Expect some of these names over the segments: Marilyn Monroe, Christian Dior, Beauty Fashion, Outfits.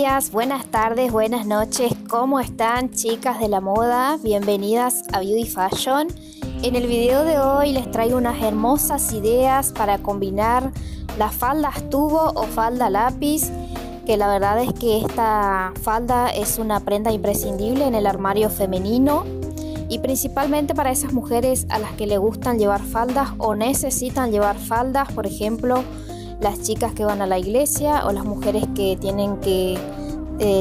días, buenas tardes, buenas noches. ¿Cómo están, chicas de la moda? Bienvenidas a Beauty Fashion. En el video de hoy les traigo unas hermosas ideas para combinar las faldas tubo o falda lápiz, que la verdad es que esta falda es una prenda imprescindible en el armario femenino y principalmente para esas mujeres a las que le gustan llevar faldas o necesitan llevar faldas, por ejemplo, las chicas que van a la iglesia o las mujeres que tienen que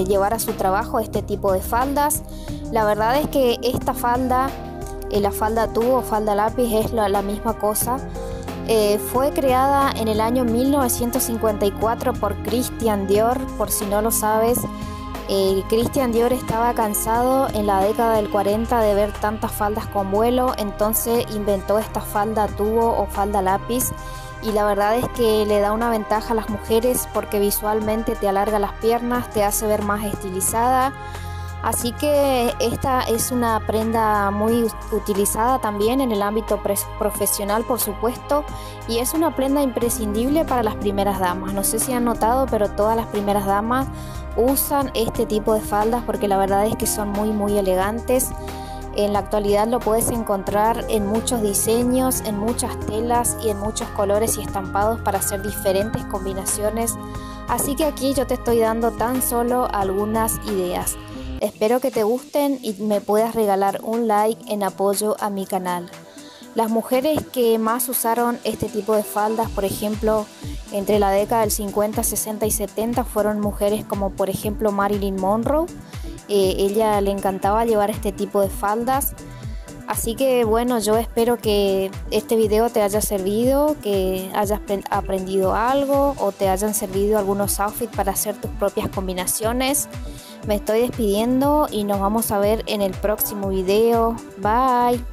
llevar a su trabajo este tipo de faldas. La verdad es que esta falda, la falda tubo o falda lápiz es la misma cosa. Fue creada en el año 1954 por Christian Dior, por si no lo sabes. Christian Dior estaba cansado en la década del 40 de ver tantas faldas con vuelo, entonces inventó esta falda tubo o falda lápiz. Y la verdad es que le da una ventaja a las mujeres porque visualmente te alarga las piernas, te hace ver más estilizada. Así que esta es una prenda muy utilizada también en el ámbito profesional, por supuesto. Y es una prenda imprescindible para las primeras damas. No sé si han notado, pero todas las primeras damas usan este tipo de faldas porque la verdad es que son muy elegantes. En la actualidad lo puedes encontrar en muchos diseños, en muchas telas y en muchos colores y estampados para hacer diferentes combinaciones. Así que aquí yo te estoy dando tan solo algunas ideas. Espero que te gusten y me puedas regalar un like en apoyo a mi canal. Las mujeres que más usaron este tipo de faldas, por ejemplo, entre la década del 50, 60 y 70 fueron mujeres como por ejemplo Marilyn Monroe. Ella le encantaba llevar este tipo de faldas. Así que bueno, yo espero que este video te haya servido, que hayas aprendido algo o te hayan servido algunos outfits para hacer tus propias combinaciones. Me estoy despidiendo y nos vamos a ver en el próximo video. Bye.